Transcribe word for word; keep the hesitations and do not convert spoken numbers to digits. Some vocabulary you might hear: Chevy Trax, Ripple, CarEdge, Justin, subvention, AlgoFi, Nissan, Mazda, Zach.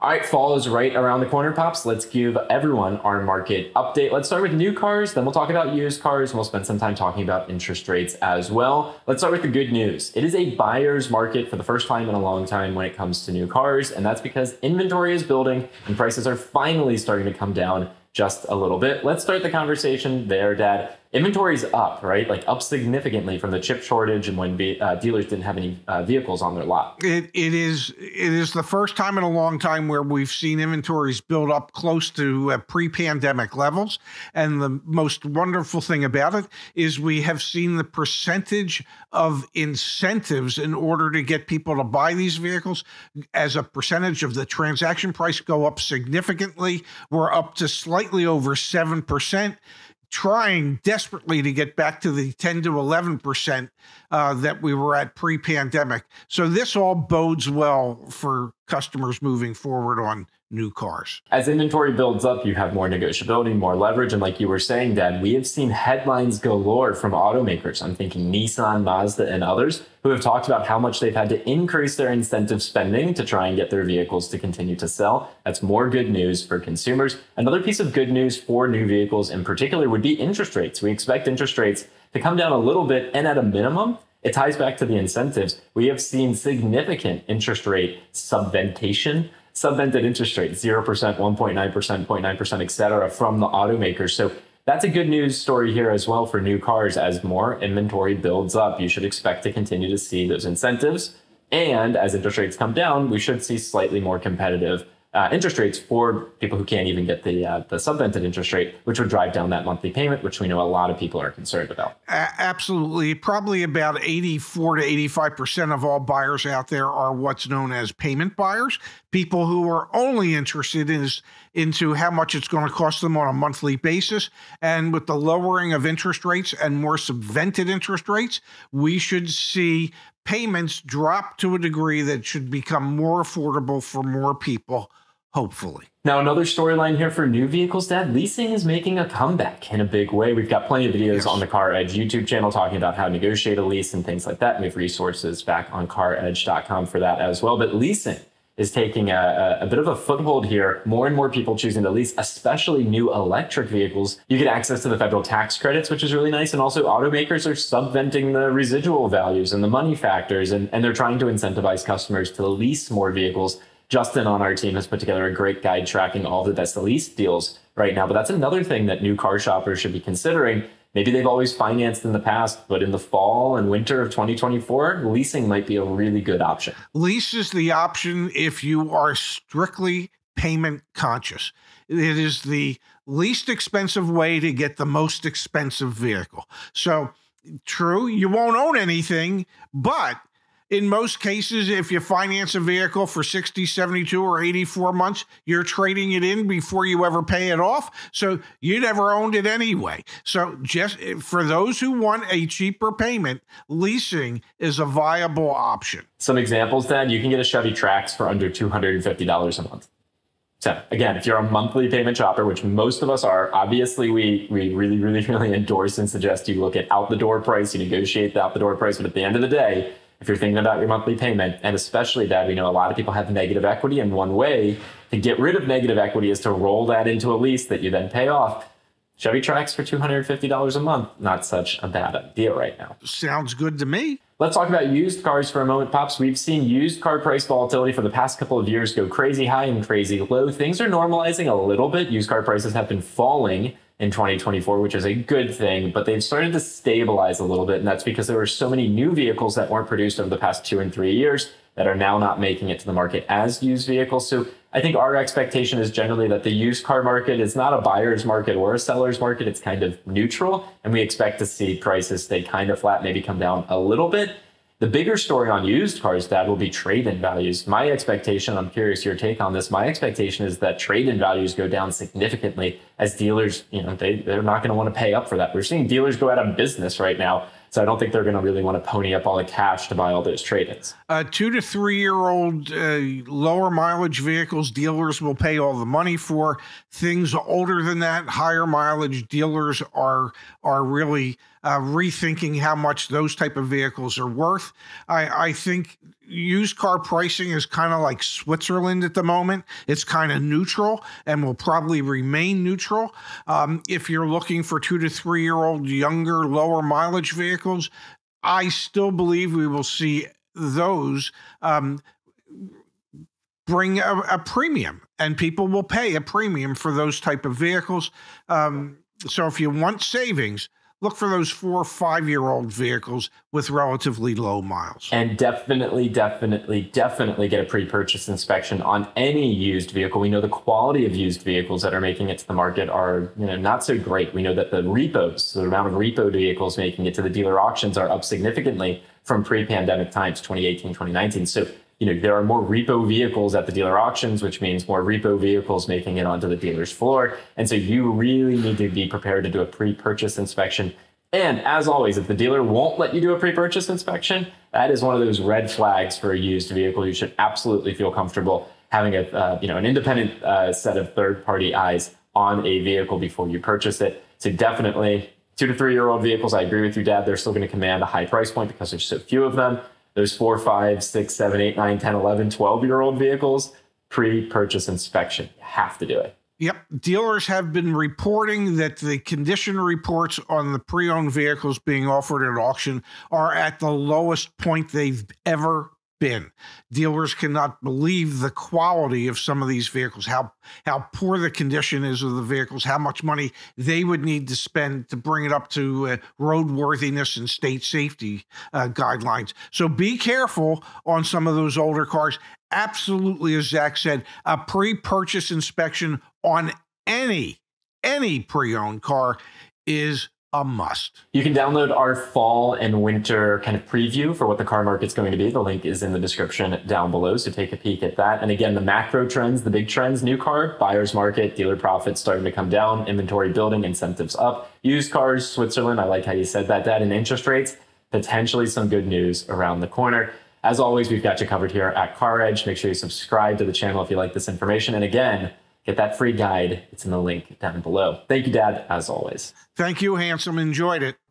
All right, fall is right around the corner, Pops. Let's give everyone our market update. Let's start with new cars, then we'll talk about used cars, and we'll spend some time talking about interest rates as well. Let's start with the good news. It is a buyer's market for the first time in a long time when it comes to new cars, and that's because inventory is building and prices are finally starting to come down just a little bit. Let's start the conversation there, Dad. Inventory's up, right? Like up significantly from the chip shortage and when be, uh, dealers didn't have any uh, vehicles on their lot. It, it is it is the first time in a long time where we've seen inventories build up close to uh, pre-pandemic levels. And the most wonderful thing about it is we have seen the percentage of incentives in order to get people to buy these vehicles as a percentage of the transaction price go up significantly. We're up to slightly slightly over seven percent, trying desperately to get back to the ten to eleven percent uh, that we were at pre-pandemic. So this all bodes well for customers moving forward on new cars. As inventory builds up, you have more negotiability, more leverage. And like you were saying, Dad, we have seen headlines galore from automakers. I'm thinking Nissan, Mazda, and others who have talked about how much they've had to increase their incentive spending to try and get their vehicles to continue to sell. That's more good news for consumers. Another piece of good news for new vehicles in particular would be interest rates. We expect interest rates to come down a little bit, and at a minimum, it ties back to the incentives. We have seen significant interest rate subventation, subvented interest rates, zero percent, one point nine percent, zero point nine percent, et cetera, from the automakers. So that's a good news story here as well for new cars. As more inventory builds up, you should expect to continue to see those incentives. And as interest rates come down, we should see slightly more competitive uh, interest rates for people who can't even get the, uh, the subvented interest rate, which would drive down that monthly payment, which we know a lot of people are concerned about. Uh, absolutely. Probably about eighty-four to eighty-five percent of all buyers out there are what's known as payment buyers, people who are only interested in is into how much it's going to cost them on a monthly basis. And with the lowering of interest rates and more subvented interest rates, we should see payments drop to a degree that should become more affordable for more people, hopefully. Now, another storyline here for new vehicles, Dad, leasing is making a comeback in a big way. We've got plenty of videos yes. on the CarEdge YouTube channel talking about how to negotiate a lease and things like that. And we have resources back on car edge dot com for that as well. But leasing is taking a, a, a bit of a foothold here. More and more people choosing to lease, especially new electric vehicles. You get access to the federal tax credits, which is really nice. And also automakers are subventing the residual values and the money factors, and, and they're trying to incentivize customers to lease more vehicles. Justin on our team has put together a great guide tracking all the best lease deals right now. But that's another thing that new car shoppers should be considering. Maybe they've always financed in the past, but in the fall and winter of twenty twenty-four, leasing might be a really good option. Lease is the option if you are strictly payment conscious. It is the least expensive way to get the most expensive vehicle. So true, you won't own anything, but in most cases, if you finance a vehicle for sixty, seventy-two, or eighty-four months, you're trading it in before you ever pay it off. So you never owned it anyway. So just for those who want a cheaper payment, leasing is a viable option. Some examples, Dad, you can get a Chevy Trax for under two hundred fifty dollars a month. So again, if you're a monthly payment shopper, which most of us are, obviously we, we really, really, really endorse and suggest you look at out-the-door price, you negotiate the out-the-door price, but at the end of the day, if you're thinking about your monthly payment, and especially that we know a lot of people have negative equity, and one way to get rid of negative equity is to roll that into a lease that you then pay off. Chevy Trax for two hundred fifty dollars a month, not such a bad idea right now. Sounds good to me. Let's talk about used cars for a moment, Pops. We've seen used car price volatility for the past couple of years go crazy high and crazy low. Things are normalizing a little bit. Used car prices have been falling in twenty twenty-four, which is a good thing, but they've started to stabilize a little bit. And that's because there were so many new vehicles that weren't produced over the past two and three years that are now not making it to the market as used vehicles. So I think our expectation is generally that the used car market is not a buyer's market or a seller's market. It's kind of neutral. And we expect to see prices stay kind of flat, maybe come down a little bit. The bigger story on used cars, Dad, will be trade-in values. My expectation, I'm curious your take on this, my expectation is that trade-in values go down significantly as dealers, you know, they, they're not gonna wanna pay up for that. We're seeing dealers go out of business right now, so I don't think they're gonna really wanna pony up all the cash to buy all those trade-ins. Uh, two to three-year-old uh, lower mileage vehicles, dealers will pay all the money for. Things older than that, higher mileage, dealers are, are really uh, rethinking how much those type of vehicles are worth. I, I think used car pricing is kind of like Switzerland at the moment. It's kind of neutral and will probably remain neutral. Um, if you're looking for two to three-year-old, younger, lower mileage vehicles, I still believe we will see those um, bring a, a premium, and people will pay a premium for those type of vehicles. Um, so if you want savings, look for those four or five-year-old vehicles with relatively low miles. And definitely, definitely, definitely get a pre-purchase inspection on any used vehicle. We know the quality of used vehicles that are making it to the market are, you know, not so great. We know that the repos, the amount of repo vehicles making it to the dealer auctions are up significantly from pre-pandemic times, twenty eighteen, twenty nineteen. So, you know, there are more repo vehicles at the dealer auctions, which means more repo vehicles making it onto the dealer's floor. And so you really need to be prepared to do a pre-purchase inspection. And as always, if the dealer won't let you do a pre-purchase inspection, that is one of those red flags for a used vehicle. You should absolutely feel comfortable having a, uh, you know, an independent uh, set of third-party eyes on a vehicle before you purchase it. So definitely two to three-year-old vehicles, I agree with you, Dad, they're still going to command a high price point because there's so few of them. Those four, five, six, seven, eight, nine, ten, eleven, twelve-year-old vehicles, pre-purchase inspection. You have to do it. Yep. Dealers have been reporting that the condition reports on the pre-owned vehicles being offered at auction are at the lowest point they've ever been. Dealers cannot believe the quality of some of these vehicles, how how poor the condition is of the vehicles, how much money they would need to spend to bring it up to uh, roadworthiness and state safety uh, guidelines. So be careful on some of those older cars. Absolutely, as Zach said, a pre-purchase inspection on any, any pre-owned car is a must. You can download our fall and winter kind of preview for what the car market's going to be. The link is in the description down below, so take a peek at that. And again, the macro trends, the big trends: new car, buyer's market, dealer profits starting to come down, inventory building, incentives up, used cars, Switzerland. I like how you said that, Dad. And interest rates, potentially some good news around the corner. As always, we've got you covered here at CarEdge. Make sure you subscribe to the channel if you like this information. And again, get that free guide. It's in the link down below. Thank you, Dad, as always. Thank you, Handsome. Enjoyed it.